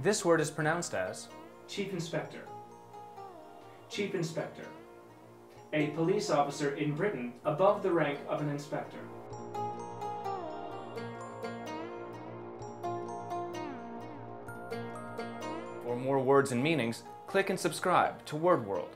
This word is pronounced as Chief Inspector. Chief Inspector. A police officer in Britain above the rank of an inspector. For more words and meanings, click and subscribe to Word Wor(l)d.